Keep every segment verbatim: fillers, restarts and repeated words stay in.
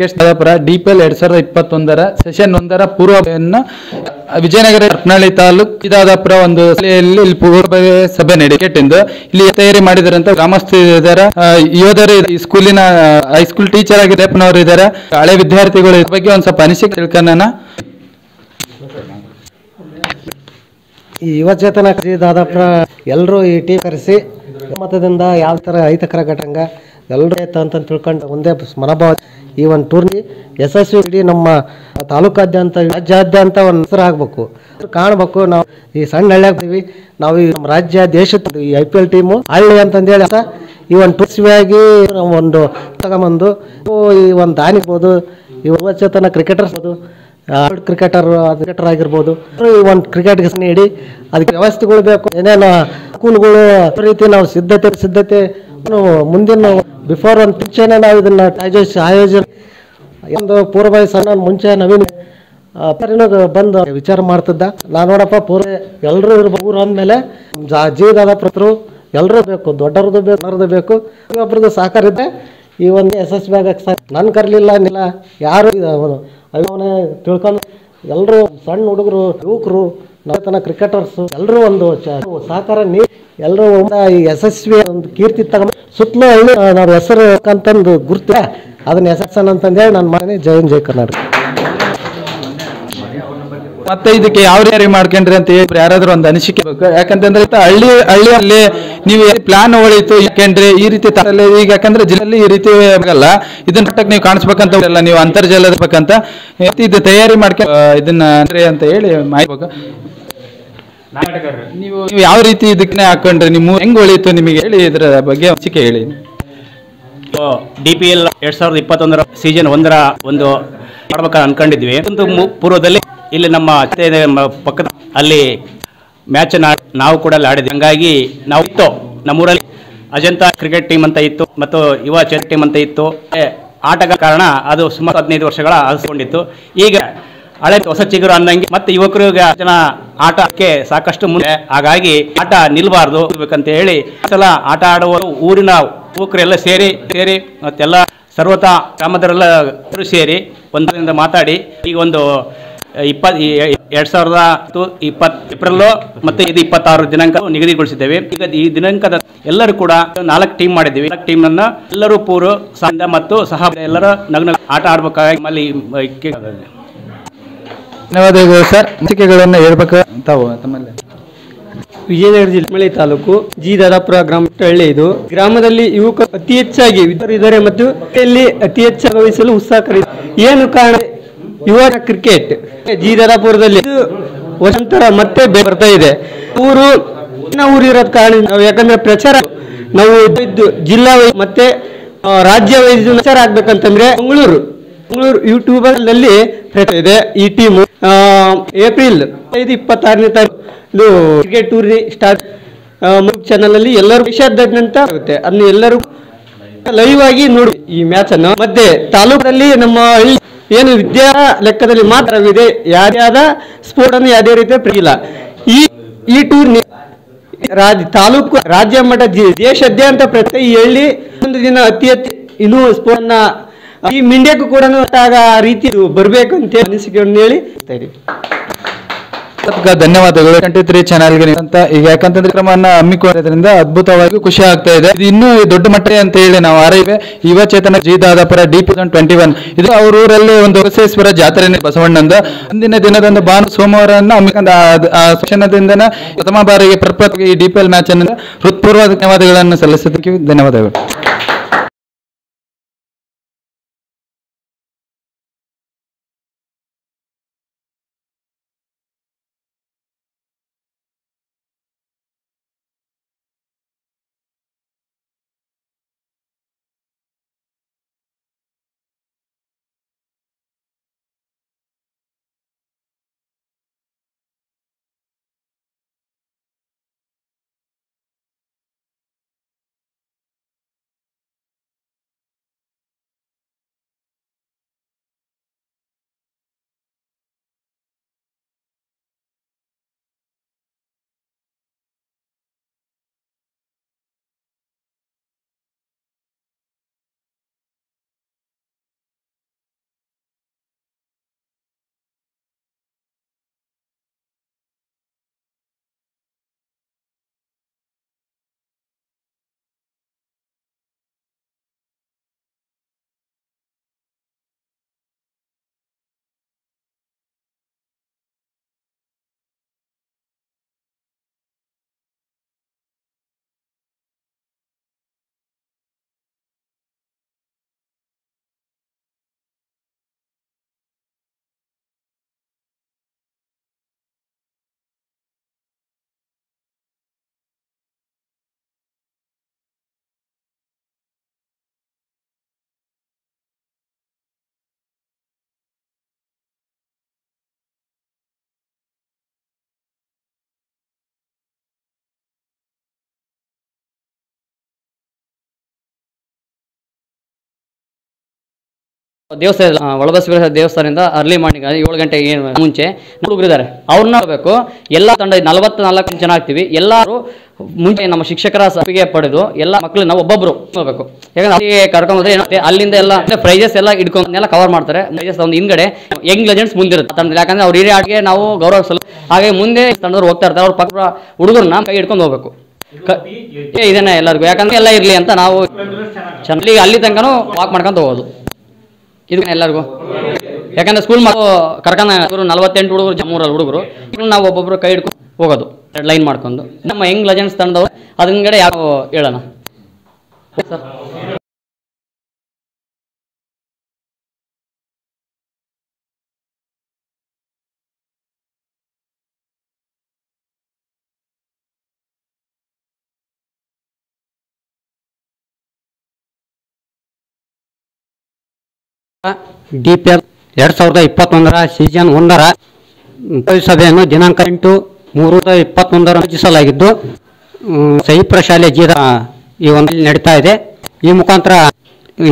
Venkatesh Dadapura DPL ಎರಡ್ ಸಾವಿರದ ಇಪ್ಪತ್ತೊಂದರ ಸೆಷನ್ ಒಂದರ ಪೂರ್ವಭಾವಿಯನ್ನು ವಿಜಯನಗರ ಹರಪನಹಳ್ಳಿ ತಾಲೂಕು ದಾದಾಪುರ ಒಂದು ಇಲ್ಲಿ ಪೂರ್ವಭಾವಿ ಸಭೆ ನಡೆಕೆಂದು ಇಲ್ಲಿ ತಯಾರಿ ಮಾಡಿದರಂತ ಗ್ರಾಮಸ್ಥರ ಯೋಧರು ಸ್ಕೂಲಿನ ಹೈಸ್ಕೂಲ್ ಟೀಚರ್ ಆಗಿ ರೇಪನವರು ಇದ್ದಾರೆ. ಹಳೆ ವಿದ್ಯಾರ್ಥಿಗಳ ಬಗ್ಗೆ ಒಂದು ಸ್ವಲ್ಪ ಅನಿಸಿಕೆ ತಿಳ್ಕೊಳ್ಳೋಣ. ಯುವಚೇತನ ದಾದಾಪುರ ಎಲ್ಲರೂ ಈ ಟೀಮ್ ಕರೆಸಿ ಮತದಿಂದ ಯಾವ ಥರ ಅಹಿತಕರ ಘಟಂಗ ಎಲ್ಲರೂ ಅಂತ ತಿಳ್ಕೊಂಡು ಒಂದೇ ಮನೋಭಾವ ಈ ಒಂದು ಟೂರ್ನಿ ಯಶಸ್ವಿ ಇಡೀ ನಮ್ಮ ತಾಲೂಕಾದ್ಯಂತ ರಾಜ್ಯಾದ್ಯಂತ ಒಂದು ಹೆಸರು ಆಗಬೇಕು, ಕಾಣಬೇಕು. ನಾವು ಈ ಸಣ್ಣ ಹಳ್ಳಿ ಆಗ್ತೀವಿ, ನಾವು ಈ ನಮ್ಮ ರಾಜ್ಯ ದೇಶದ ಈ ಐ ಪಿ ಎಲ್ ಟೀಮು ಹಳ್ಳಿ ಅಂತಂದೇಳಿ ಈ ಒಂದು ಟೂರ್ಸಿಯಾಗಿ ಒಂದು ತಗೊಂಬಂದು ಈ ಒಂದು ದಾನಿಗ್ಬೋದು, ಈ ಯುವಚೇತನ ಕ್ರಿಕೆಟರ್ಸ್ಬೋದು, ಕ್ರಿಕೆಟರ್ ಕ್ರಿಕೆಟರ್ ಆಗಿರ್ಬೋದು, ಈ ಒಂದು ಕ್ರಿಕೆಟ್ಗೆ ನೀಡಿ ಅದಕ್ಕೆ ವ್ಯವಸ್ಥೆಗಳು ಬೇಕು, ಏನೇನು ಸ್ಕೂಲ್ಗಳು ರೀತಿ ನಾವು ಸಿದ್ಧತೆ ಸಿದ್ಧತೆ ಮುಂದಿನ ಬಿಫೋರ್ ಒಂದು ಮುಂಚೆನೇ ನಾವು ಇದನ್ನು ಆಯೋಜಿಸಿ ಆಯೋಜನೆ ಒಂದು ಪೂರ್ವಭಾವಿ ಸಣ್ಣ ಮುಂಚೆ ನವೀನ ಬಂದು ವಿಚಾರ ಮಾಡ್ತಿದ್ದ. ನಾನು ನೋಡಪ್ಪ ಪೂರ್ವ ಎಲ್ಲರೂ ಇರ್ಬೋದು, ಊರು ಅಂದಮೇಲೆ ಜೀವದ ಪ್ರತರು ಎಲ್ಲರೂ ಬೇಕು, ದೊಡ್ಡರದು ಬೇಕು, ಎಲ್ಲರದ್ದು ಬೇಕು, ಒಬ್ಬರದ್ದು ಸಹಕಾರ ಇದ್ದೆ ಈ ಒಂದು ಯಶಸ್ವಿ ಆಗಕ್ಕೆ ಸಹ ನಾನು ಕರಲಿಲ್ಲ ನಿಲ್ಲ ಯಾರು ಅವನೇ ತಿಳ್ಕೊಂಡು ಎಲ್ಲರೂ ಸಣ್ಣ ಹುಡುಗರು ಯುವಕರು ನವತನ ಕ್ರಿಕೆಟರ್ಸು ಎಲ್ಲರೂ ಒಂದು ಸಹಕಾರ ನೀಡಿ ಎಲ್ಲರೂ ಈ ಯಶಸ್ವಿ ಒಂದು ಕೀರ್ತಿ ತಗೊಂಡು ಸುತ್ತಲೂ ಹಳ್ಳಿ ನಾವು ಹೆಸರು ಅಂತಂದು ಗುರ್ತ ಅದನ್ನ ಯಶಸ್ಸನ್ ಅಂತಂದೇಳಿ ನನ್ನ ಮನೆ ಜೈನ್ ಜೈ ಕರ್ನಾಟಕ. ಮತ್ತೆ ಇದಕ್ಕೆ ಯಾವ ಯಾರು ಮಾಡ್ಕೊಂಡ್ರಿ ಅಂತ ಹೇಳಿ ಯಾರಾದ್ರೂ ಒಂದು ಅನಿಸಿಕೆ ಬೇಕು, ಯಾಕಂತಂದ್ರೆ ಹಳ್ಳಿ ಹಳ್ಳಿಯಲ್ಲಿ ನೀವು ಪ್ಲಾನ್ ಹೊಳಿತು ಯಾಕೆಂದ್ರೆ ಈ ರೀತಿ ಈಗ ಯಾಕಂದ್ರೆ ಜಿಲ್ಲೆಯಲ್ಲಿ ಈ ರೀತಿ ಆಗಲ್ಲ, ಇದನ್ನ ಮಟ್ಟಕ್ಕೆ ನೀವು ಕಾಣಿಸ್ಬೇಕಂತ ನೀವು ಅಂತರ್ಜಾಲದ ಬೇಕಂತ ಇದು ತಯಾರಿ ಮಾಡ್ಕೊಂಡು ಇದನ್ನ ಅಂದ್ರೆ ಅಂತ ಹೇಳಿ ಮಾಡ್ಬೇಕು. ನೀವು ನೀವು ಯಾವ ರೀತಿ ಇದಕ್ಕೆ ಹಾಕೊಂಡ್ರಿ, ನಿಮ್ಮ ಹೆಂಗ್ ಹೊಳಿತು ನಿಮಗೆ ಹೇಳಿ ಇದ್ರ ಬಗ್ಗೆ ಅನಿಸಿಕೆ ಹೇಳಿ. ಡಿಪಿಎಲ್ ಎರಡ್ ಸಾವಿರದ ಇಪ್ಪತ್ತೊಂದರ ಸೀಸನ್ ಒಂದರ ಒಂದು ಮಾಡ್ಬೇಕ ಅನ್ಕೊಂಡಿದ್ವಿ. ಒಂದು ಪೂರ್ವದಲ್ಲಿ ಇಲ್ಲಿ ನಮ್ಮ ಪಕ್ಕದ ಅಲ್ಲಿ ಮ್ಯಾಚ್ ನಾವು ಕೂಡ ಅಲ್ಲಿ ಆಡಿದ್ವಿ. ಹಂಗಾಗಿ ನಾವು ಇತ್ತು ನಮ್ಮೂರಲ್ಲಿ ಅಜಂತ ಕ್ರಿಕೆಟ್ ಟೀಮ್ ಅಂತ ಇತ್ತು ಮತ್ತು ಯುವ ಚೇತನ ಟೀಮ್ ಅಂತ ಇತ್ತು. ಆಟಗಳ ಕಾರಣ ಅದು ಸುಮಾರು ಹದಿನೈದು ವರ್ಷಗಳ ಅಳಿಸ್ಕೊಂಡಿತ್ತು. ಈಗ ಹಳೆ ಹೊಸ ಚಿಗುರು ಅನ್ನಂಗೆ ಮತ್ತೆ ಯುವಕರು ಜನ ಆಟಕ್ಕೆ ಸಾಕಷ್ಟು ಮುಂದೆ, ಹಾಗಾಗಿ ಆಟ ನಿಲ್ಬಾರ್ದು ಬೇಕಂತ ಹೇಳಿ ಸಲ ಆಟ ಆಡುವರು ಊರಿನ ಯುವಕರೆಲ್ಲ ಸೇರಿ ಸೇರಿ ಮತ್ತೆಲ್ಲ ಸರ್ವತ ಗ್ರಾಮದರೆಲ್ಲ ಸೇರಿ ಒಂದರಿಂದ ಮಾತಾಡಿ ಈಗ ಒಂದು ಇಪ್ಪತ್ ಎರಡ್ ಸಾವಿರದ ಇಪ್ಪತ್ ಏಪ್ರಿಲ್ ಮತ್ತೆ ಇದು ಇಪ್ಪತ್ತಾರು ದಿನಾಂಕ ನಿಗದಿಗೊಳಿಸಿದ್ದೇವೆ. ಈಗ ಈ ದಿನಾಂಕದ ಎಲ್ಲರೂ ಕೂಡ ನಾಲ್ಕು ಟೀಮ್ ಮಾಡಿದ್ದೀವಿ. ನಾಲ್ಕು ಟೀಮ್ ಅನ್ನ ಎಲ್ಲರೂ ಪೂರ್ವ ಸಂದ ಮತ್ತು ಸಹ ಎಲ್ಲರ ನಗ್ನ ಆಟ ಆಡ್ಬೇಕಾಗಿ ನಮ್ಮಲ್ಲಿ ಧನ್ಯವಾದಗಳು ಸರ್. ಅನಿಸಿಕೆಗಳನ್ನು ಹೇಳ್ಬೇಕು ತಾವು ತಮ್ಮಲ್ಲಿ. ವಿಜಯನಗರ ಜಿಲ್ಲೆ ತಾಲೂಕು ಜಿ ದಾದಾಪುರ ಗ್ರಾಮ ಹಳ್ಳಿ. ಇದು ಗ್ರಾಮದಲ್ಲಿ ಯುವಕರು ಅತಿ ಹೆಚ್ಚಾಗಿ ಇದ್ದಾರೆ ಮತ್ತು ಅತಿ ಹೆಚ್ಚು ವಹಿಸಲು ಉತ್ಸಾಹ. ಏನು ಕಾರಣ? ಯುವ ಕ್ರಿಕೆಟ್ ಜಿ ದಾದಾಪುರದಲ್ಲಿ ವಸಂತರ ಮತ್ತೆ ಬರ್ತಾ ಇದೆ. ಊರು ಊರು ಇರೋದ್ ಕಾರಣ ಯಾಕಂದ್ರೆ ಪ್ರಚಾರ ನಾವು ಇದ್ದು ಜಿಲ್ಲಾ ಮತ್ತೆ ರಾಜ್ಯ ವೈದ್ಯ ಪ್ರಚಾರ ಆಗ್ಬೇಕಂತಂದ್ರೆ ಮಂಗಳೂರು ಮಂಗಳೂರು ಯೂಟ್ಯೂಬ್ ನಲ್ಲಿ ಇದೆ. ಈ ಟೀಮ್ ಏಪ್ರಿಲ್ ಐದು ಇಪ್ಪತ್ತಾರನೇ ತಾರೀಕು ಕ್ರಿಕೆಟ್ ಟೂರ್ನಿ ಸ್ಟಾರ್ಟ್ ಚಾನಲ್ ಅಲ್ಲಿ ಎಲ್ಲರೂ ವಿಷಾದಾದ್ಯಂತ ಆಗುತ್ತೆ. ಅದನ್ನ ಎಲ್ಲರೂ ಲೈವ್ ಆಗಿ ನೋಡಿ ಈ ಮ್ಯಾಚ್ ಅನ್ನು. ಮತ್ತೆ ತಾಲೂಕಲ್ಲಿ ನಮ್ಮ ಹಳ್ಳಿ ಏನು ವಿದ್ಯಾ ಲೆಕ್ಕದಲ್ಲಿ ಮಾತ್ರವಿದೆ, ಯಾರ್ಯಾದ ಸ್ಪೋರ್ಟ್ನ ಯಾವುದೇ ರೀತಿಯ ಪ್ರಿಯಿಲ್ಲ. ಈ ಈ ಟೂರ್ನಿ ರಾಜ್ ತಾಲೂಕು ರಾಜ್ಯ ಮಟ್ಟ ದೇಶಾದ್ಯಂತ ಪ್ರತಿ ಹಳ್ಳಿ ಒಂದು ದಿನ ಅತಿ ಹೆಚ್ಚು ಇನ್ನೂ ಸ್ಪೋರ್ಟ್ನ ಈ ಇಂಡಿಯಾಕ್ಕೂ ಕೂಡ ಆಗ ರೀತಿ ಬರಬೇಕು ಅಂತ ಅನಿಸಿಕೆಯನ್ನು ಹೇಳಿ ಧನ್ಯವಾದಗಳು. ಟ್ವೆಂಟಿ ತ್ರೀ ಚಾನಲ್ಗೆ ಅಂತ ಈಗ ಯಾಕಂತಂದ್ರೆ ಕ್ರಮವನ್ನ ಹಮ್ಮಿಕೊಂಡಿರೋದ್ರಿಂದ ಅದ್ಭುತವಾಗಿ ಖುಷಿ ಆಗ್ತಾ ಇದೆ. ಇದು ಇನ್ನೂ ದೊಡ್ಡ ಮಟ್ಟ ಅಂತ ಹೇಳಿ ನಾವು ಆರೈವೆ. ಯುವ ಚೇತನ ಜಿ ದಾದಾಪುರ ಡಿ ತೌಸಂಡ್ ಟ್ವೆಂಟಿ ಒನ್ ಇದು ಅವ್ರ ಊರಲ್ಲಿ ಒಂದು ಬಸವೇಶ್ವರ ಜಾತ್ರೆ ಬಸವಣ್ಣಂದ ಅಂದಿನ ದಿನದಂದು ಭಾನು ಸೋಮವಾರ ಶಿಕ್ಷಣದಿಂದನ ಪ್ರಥಮ ಬಾರಿಗೆ ಪ್ರಪ್ರಥಮ ಈ ಡಿಪಿಎಲ್ ಮ್ಯಾಚ್ ಅನ್ನು ಹೃತ್ಪೂರ್ವ ಧನ್ಯವಾದಗಳನ್ನು ಸಲ್ಲಿಸೋದಕ್ಕೆ ಧನ್ಯವಾದಗಳು. ದೇವಸ್ಥಾನ ಒಳಬಸವೇಶ್ವರ ದೇವಸ್ಥಾನದಿಂದ ಅರ್ಲಿ ಮಾರ್ನಿಂಗ್ ಏಳು ಗಂಟೆ ಮುಂಚೆ ಹುಡುಗರಿದ್ದಾರೆ ಅವ್ರನ್ನ ಹೋಗಬೇಕು. ಎಲ್ಲ ತಂಡ ನಲವತ್ತನಾಲ್ಕು ಜನ ಆಗ್ತೀವಿ. ಎಲ್ಲರೂ ಮುಂಚೆ ನಮ್ಮ ಶಿಕ್ಷಕರ ಸಭೆಗೆ ಪಡೆದು ಎಲ್ಲ ಮಕ್ಕಳು ನಾವು ಒಬ್ಬೊಬ್ರು ಹೋಗಬೇಕು. ಯಾಕಂದ್ರೆ ಅಲ್ಲಿ ಕರ್ಕೊಂಡ್ರೆ ಏನಾಗುತ್ತೆ, ಅಲ್ಲಿಂದ ಎಲ್ಲ ಪ್ರೈಸಸ್ ಎಲ್ಲ ಇಟ್ಕೊಂಡೆಲ್ಲ ಕವರ್ ಮಾಡ್ತಾರೆ. ಪ್ರೈಸಸ್ ಒಂದು ಹಿಂದ್ಗಡೆ ಯಂಗ್ ಲೆಜೆಂಡ್ಸ್ ಮುಂದಿರುತ್ತೆ ತಂಡದಲ್ಲಿ. ಯಾಕಂದ್ರೆ ಅವ್ರ ಹಿರಿಯ ಆಟಕ್ಕೆ ನಾವು ಗೌರವಿಸಲು ಹಾಗೆ ಮುಂದೆ ತಂಡದವ್ರು ಹೋಗ್ತಾ ಇರ್ತಾರೆ. ಅವ್ರ ಪಕ್ಕ ಹುಡುಗರನ್ನ ಕೈ ಹಿಡ್ಕೊಂಡು ಹೋಗ್ಬೇಕು. ಇದನ್ನ ಎಲ್ಲರಿಗೂ ಯಾಕಂದ್ರೆ ಎಲ್ಲ ಇರಲಿ ಅಂತ ನಾವು ಚೆನ್ನಾಗಿ ಅಲ್ಲಿ ತನಕನೂ ವಾಕ್ ಮಾಡ್ಕೊಂತ ಹೋಗೋದು. ಇದು ಎಲ್ಲರಿಗೂ ಯಾಕಂದ್ರೆ ಸ್ಕೂಲ್ ಮಕ್ಕಳು ಕರ್ಕೊಂಡು ಹುಡುಗರು ನಲವತ್ತೆಂಟು ಹುಡುಗರು ಜಮ್ಮೂರಲ್ಲಿ ಹುಡುಗರು ನಾವು ಒಬ್ಬೊಬ್ರು ಕೈ ಹಿಡ್ಕೊಂಡು ಹೋಗೋದು ಲೈನ್ ಮಾಡ್ಕೊಂಡು. ನಮ್ಮ ಯಂಗ್ ಲೆಜೆಂಡ್ಸ್ ತಂದವರು ಅದಂಗಡೆ ಯಾವ ಹೇಳೋಣ ಸರ್. ಡಿಪಿಎಲ್ ಎರಡ್ ಸಾವಿರದ ಇಪ್ಪತ್ತೊಂದರ ಸೀಸನ್ ಒಂದರ ಸಭೆಯನ್ನು ದಿನಾಂಕ ಎಂಟು ಮೂರು ಇಪ್ಪತ್ತೊಂದರ ರಚಿಸಲಾಗಿದ್ದು ಸೈಪ್ರ ಶಾಲೆ ಜೀರಾ ಈ ಒಂದು ನಡೀತಾ ಇದೆ. ಈ ಮುಖಾಂತರ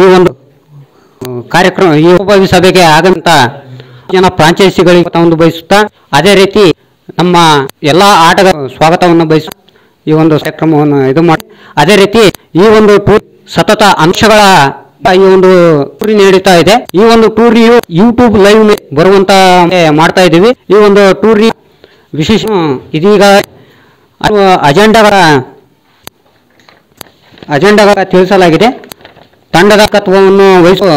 ಈ ಒಂದು ಕಾರ್ಯಕ್ರಮ ಈ ಉಪವಿ ಸಭೆಗೆ ಆಗಂತ ಜನ ಫ್ರಾಂಚೈಸಿಗಳಿಗೆ ಒಂದು ಬಯಸುತ್ತಾ, ಅದೇ ರೀತಿ ನಮ್ಮ ಎಲ್ಲ ಆಟಗಾರ ಸ್ವಾಗತವನ್ನು ಬಯಸು ಈ ಒಂದು ಕಾರ್ಯಕ್ರಮವನ್ನು ಇದು ಮಾಡಿ. ಅದೇ ರೀತಿ ಈ ಒಂದು ಸತತ ಅಂಶಗಳ ಈ ಒಂದು ಟೂರಿ ನಡೀತಾ ಇದೆ. ಈ ಒಂದು ಟೂರಿಯು ಯೂಟ್ಯೂಬ್ ಲೈವ್ ಬರುವಂತ ಮಾಡ್ತಾ ಇದ್ದೀವಿ. ಈ ಒಂದು ಟೂರಿ ವಿಶೇಷ ಇದೀಗ ಅಜೆಂಡಾಗಳ ಅಜೆಂಡಾಗಳ ತಿಳಿಸಲಾಗಿದೆ. ತಂಡದ ಕತ್ವವನ್ನು ವಹಿಸುವ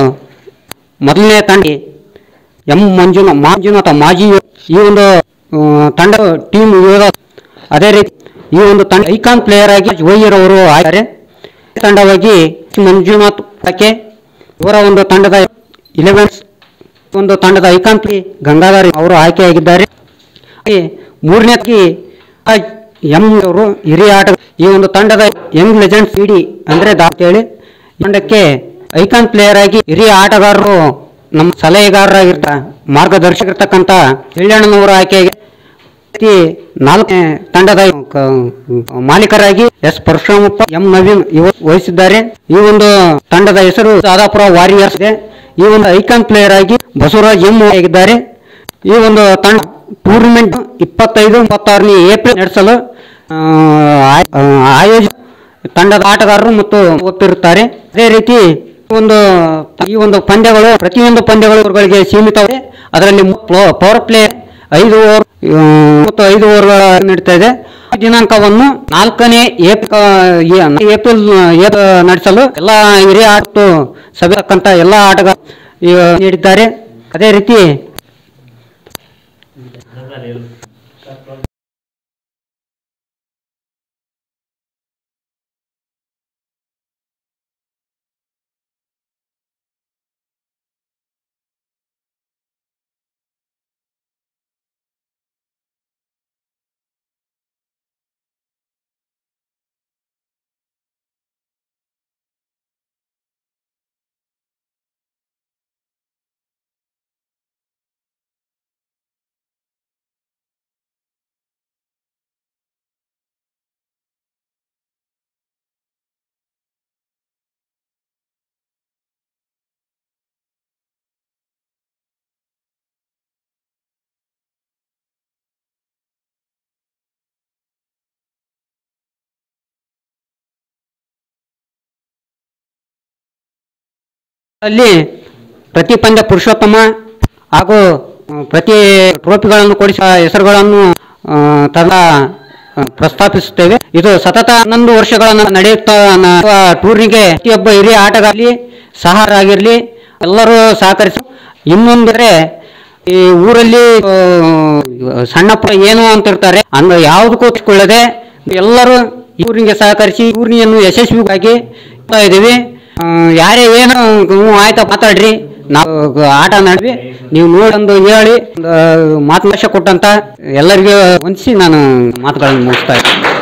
ಮೊದಲನೇ ತಂಡ ಎಂ ಮಂಜುನ ಮಂಜುನಾಥ ಮಾಜಿ ಈ ಒಂದು ತಂಡ ಟೀಮ್ ಯೋಧ. ಅದೇ ರೀತಿ ಈ ಒಂದು ತಂಡ ಐಕಾನ್ ಪ್ಲೇಯರ್ ಆಗಿ ಜೋಯಿರ್ ಅವರು ಆಯ್ತಾರೆ. ತಂಡವಾಗಿ ಮಂಜುನಾಥ್ ಪಕ್ಕೆ ಇವರ ಒಂದು ತಂಡದ ಇಲೆವೆನ್ಸ್ ಒಂದು ತಂಡದ ಐಕಾಂಪಿ ಗಂಗಾಧರ್ ಅವರು ಆಯ್ಕೆಯಾಗಿದ್ದಾರೆ. ಮೂರನೇದಾಗಿ ಎಂ ಅವರು ಹಿರಿಯ ಆಟ ಈ ಒಂದು ತಂಡದ ಯಂಗ್ ಲೆಜೆಂಡ್ ಸಿಡಿ ಅಂದ್ರೆ ದಾಂತೇಳಿ ತಂಡಕ್ಕೆ ಐಕಾನ್ ಪ್ಲೇಯರ್ ಆಗಿ ಹಿರಿಯ ಆಟಗಾರರು ನಮ್ಮ ಸಲಹೆಗಾರರಾಗಿರ್ತ ಮಾರ್ಗದರ್ಶಕರ್ತಕ್ಕಂಥ ಹಿಳ್ಳಣ್ಣನವರು ಆಯ್ಕೆಯಾಗಿ. ನಾಲ್ಕನೇ ತಂಡದ ಮಾಲೀಕರಾಗಿ ಎಸ್ ಪರಶುರಾಮಪ್ಪ ಎಂ ನವೀನ್ ವಹಿಸಿದ್ದಾರೆ. ಈ ಒಂದು ತಂಡದ ಹೆಸರು ದಾದಾಪುರ ವಾರಿಯರ್ಸ್ ಇದೆ. ಈ ಒಂದು ಐಕಾನ್ ಪ್ಲೇಯರ್ ಆಗಿ ಬಸವರಾಜ್ ಎಂ ಆಗಿದ್ದಾರೆ. ಈ ಒಂದು ತಂಡ ಟೂರ್ನಮೆಂಟ್ ಇಪ್ಪತ್ತೈದು ಇಪ್ಪತ್ತಾರನೇ ಏಪ್ರಿಲ್ ನಡೆಸಲು ಆಯೋಜ ತಂಡದ ಆಟಗಾರರು ಮತ್ತು ಒಪ್ಪಿರುತ್ತಾರೆ. ಅದೇ ರೀತಿ ಒಂದು ಈ ಒಂದು ಪಂದ್ಯಗಳು ಪ್ರತಿಯೊಂದು ಪಂದ್ಯಗಳಿಗೆ ಸೀಮಿತವಿದೆ. ಅದರಲ್ಲಿ ಪವರ್ ಪ್ಲೇ ಐದು ಓವರ್ ಮತ್ತು ಐದು ಓವರ್ಗಳ ನಡೀತಾ ಇದೆ. ದಿನಾಂಕವನ್ನು ನಾಲ್ಕನೇ ಏಪ್ರಿಲ್ ನಡೆಸಲು ಎಲ್ಲ ಹಿರಿಯ ಆಟ ಸಭೆಕ್ಕಂತ ಎಲ್ಲ ಆಟಗಾರ ನೀಡಿದ್ದಾರೆ. ಅದೇ ರೀತಿ ಅಲ್ಲಿ ಪ್ರತಿ ಪಂದ್ಯ ಪುರುಷೋತ್ತಮ ಹಾಗೂ ಪ್ರತಿ ಟ್ರೋಫಿಗಳನ್ನು ಕೊಡಿಸುವ ಹೆಸರುಗಳನ್ನು ತದಾ ಪ್ರಸ್ತಾಪಿಸುತ್ತೇವೆ. ಇದು ಸತತ ಹನ್ನೊಂದು ವರ್ಷಗಳನ್ನು ನಡೆಯುತ್ತಾ ಟೂರ್ನಿಗೆ ಪ್ರತಿಯೊಬ್ಬ ಹಿರಿಯ ಆಟಗಾರಲಿ ಸಹಾಯರಾಗಿರಲಿ ಎಲ್ಲರೂ ಸಹಕರಿಸಿ. ಇನ್ನೊಂದರೆ ಈ ಊರಲ್ಲಿ ಸಣ್ಣ ಪುಟ್ಟ ಏನು ಅಂತಿರ್ತಾರೆ ಅಂದ್ರೆ ಯಾವುದಕ್ಕೂ ತಿಳ್ಕೊಳ್ಳದೆ ಎಲ್ಲರೂ ಟೂರ್ನಿಗೆ ಸಹಕರಿಸಿ ಟೂರ್ನಿಯನ್ನು ಯಶಸ್ವಿಯಾಗಿ ಇದ್ದೀವಿ. ಯಾರೇ ಏನು ಆಯ್ತಾ ಮಾತಾಡ್ರಿ, ನಾವು ಆಟ ನಡ್ವಿ, ನೀವು ನೋಡಂದು ಹೇಳಿ ಮಾತನಾಶ ಕೊಟ್ಟಂತ ಎಲ್ಲರಿಗೂ ಹೊಂದಿಸಿ ನಾನು ಮಾತುಗಳನ್ನು ಮುಗಿಸ್ತಾ ಇದ್ದೀನಿ.